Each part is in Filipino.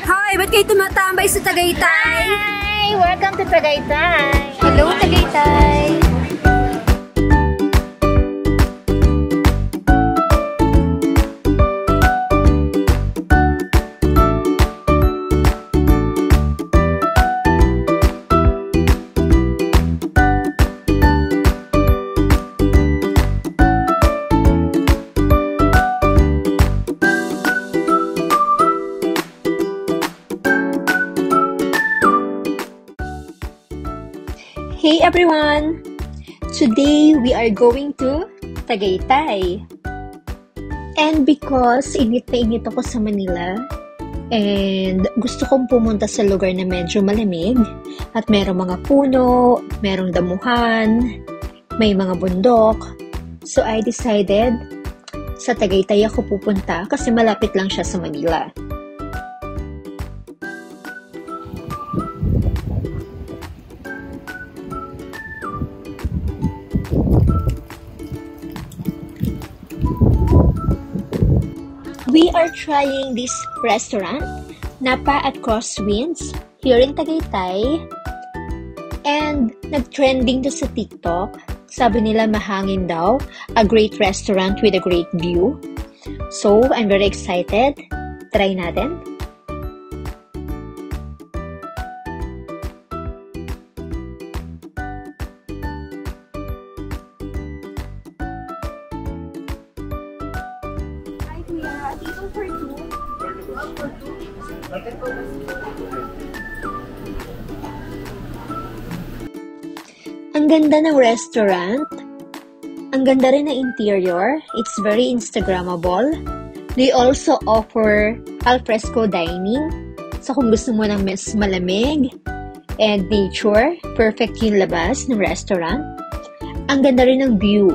Hi! Ba't kayo tumatambay sa Tagaytay? Hi! Welcome to Tagaytay! Hello, Tagaytay! Hey everyone! Today we are going to Tagaytay. And because init na init ako sa Manila and gusto kong pumunta sa lugar na medyo malamig at merong mga puno, merong damuhan, may mga bundok. So I decided sa Tagaytay ako pupunta kasi malapit lang siya sa Manila. We are trying this restaurant, Napa at Crosswinds, here in Tagaytay. And nag-trending to sa TikTok. Sabi nila mahangin daw, a great restaurant with a great view. So, I'm very excited. Try natin. Table for two. One for two. Ang ganda ng restaurant. Ang ganda rin ng interior. It's very Instagrammable. They also offer alfresco dining. So kung gusto mo ng mas malamig and nature, perfect yung labas ng restaurant. Ang ganda rin ng view.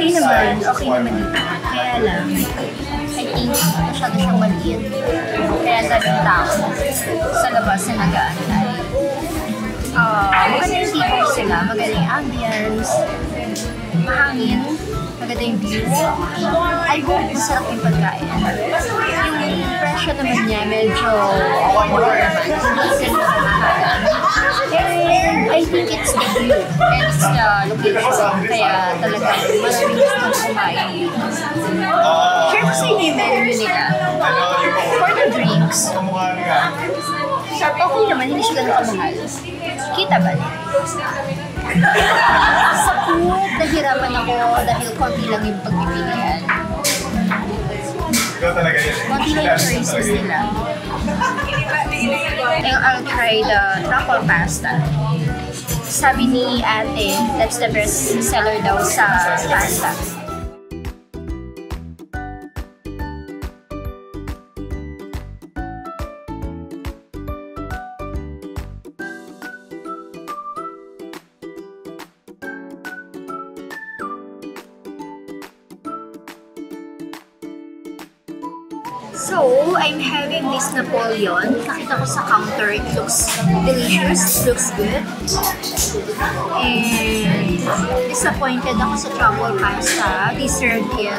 Okay naman, dito. Kaya lang, I think masyado siyang maliit. Kaya daming tao sa labas na nag-aantay. Magaling tipo sila, magaling ambience, mahangin, maganda yung view. I hope masarap yung pagkain. Yung presyo naman niya, medyo more. I think it's the view and it's the location. Kaya talaga, mas bilis ng kumain. Share ko sa inyo yung menu nila. For the drinks, okay naman, hindi siya ganun kamahal. Kita ba? Sa food, nahirapan ako dahil konti lang yung pagpipilian. Konti lang yung choices nila. I'll try the truffle pasta. Sabi ni ate, that's the best seller daw sa pasta. So, I'm having this Napoleon. Nakita ko sa counter. It looks delicious. Looks good. And disappointed ako sa truffle pasta. They served it.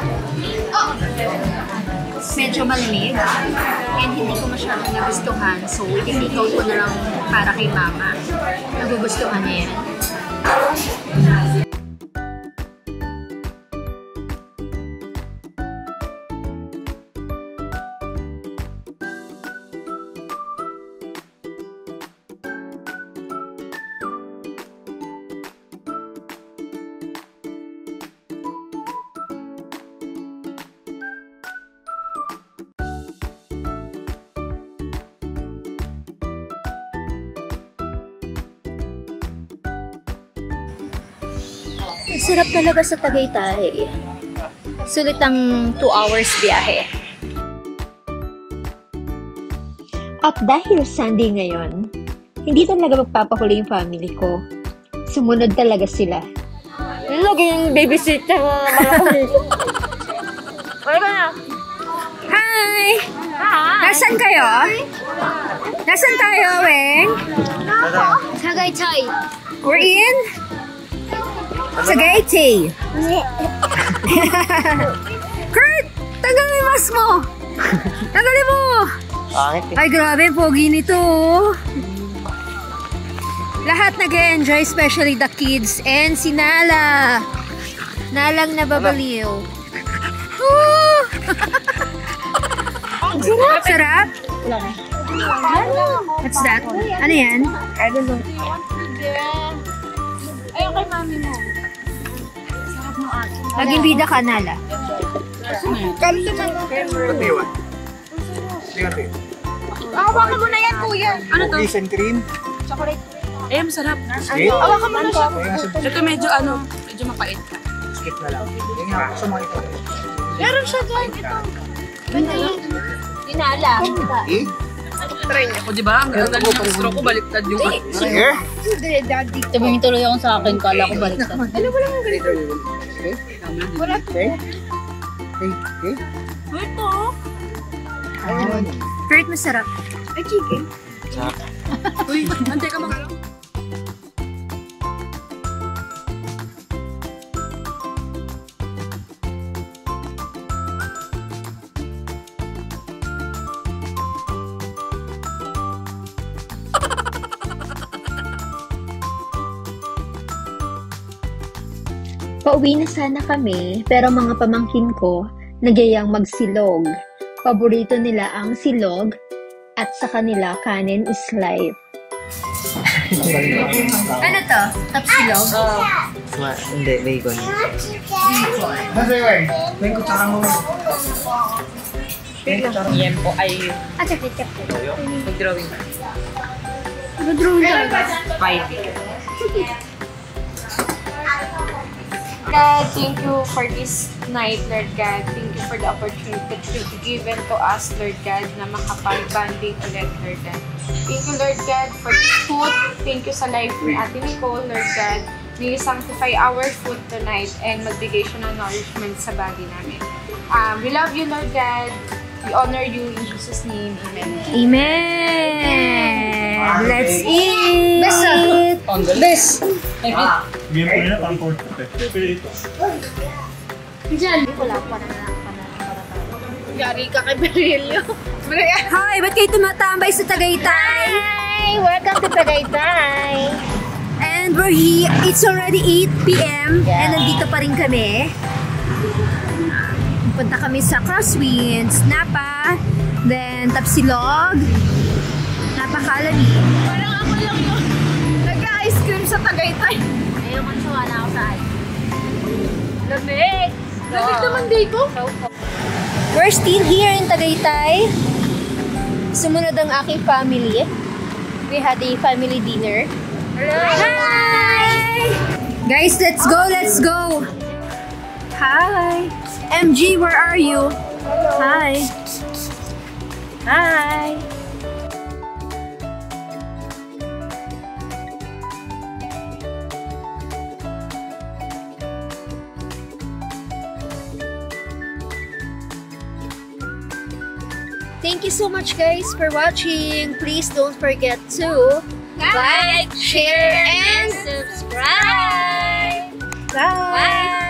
Medyo malamig. And hindi ko masyadong nagustuhan. So, itinikaw ko na lang para kay mama. Nagugustuhan niya yan. Ang sarap talaga sa Tagaytay. Sulit ang 2 hours biyahe. At dahil Sunday ngayon, hindi talaga magpapahuli yung family ko. Sumunod talaga sila. Laging babysitter mga Wala. Hi! Nasaan kayo? Nasaan tayo, Weng? Tagaytay. We're in? Tagaytay. Kurt! Tanggalin yung mask mo! Tanggalin mo! Ay, grabe. Pogi nito. Lahat nag-enjoy, especially the kids. And si Nala. Nalang nababaliw. Oh! Sarap! Sarap! What's that? Ano yan? I don't know. Ayaw kay mami mo. Sarap mo ako. Naging bida ka, Nala. Kalito man. Patiwan. Negative. Hawakan mo na yan, kuya. Ano to? Peace and cream. Chocolate. Eh, masarap. Hawakan mo na siya. Ito medyo mapait. Skip na lang. Meron siya doon. Ito. Dinala. Eh? Try niya ko, di ba? Ang ganda ng straw ko, baliktad yung... Sige. Tabing tuloy akong sa akin. Kala ko baliktad. Ano ba lang ang ganito? Okay. Wala to. Okay. Ito. Kurt, masarap. Ay, chicken. Sarap. Uy, hantay ka makalang. Pauwi na sana kami, pero mga pamangkin ko, nagyayang magsilog. Paborito nila ang silog at sa kanila kanin is life. Ano to? Top silog? Hindi, bacon. May kutsara mo. Yan po ay... Mag-drawing. Mag-drawing talaga. God, thank you for this night, Lord God. Thank you for the opportunity that you've given to us, Lord God, na makapag-banding ulit, Lord God. Thank you, Lord God, for this food. Thank you sa life ni Ate Nicole, Lord God. May you sanctify our food tonight and magbigay siya ng nourishment sa body namin. We love you, Lord God. We honor you in Jesus' name. Amen. Amen. Let's eat. This. Game ko na pang court. Pero ito. Diyan. Wala pa na yari ka kay Berilio. Hi! Ba't kayo tumatambay sa Tagaytay? Hi! Welcome to Tagaytay! And we're here. It's already 8 PM. Yeah. And nandito pa rin kami. Punta kami sa Crosswinds, Napa, then Tapsilog, Napa-Kalani. Parang ako lang yung nag-ice cream sa Tagaytay. Ayaw kong sawa na ako sa ice cream. Lamig! Lamig naman day ko! We're still here in Tagaytay. Sumunod ang aking family. We had a family dinner. Hello! Hi! Guys, let's go! Let's go! Hi! MG, where are you? Hello. Hi. Hi. Thank you so much, guys, for watching. Please don't forget to like, share, and subscribe. Bye. Bye.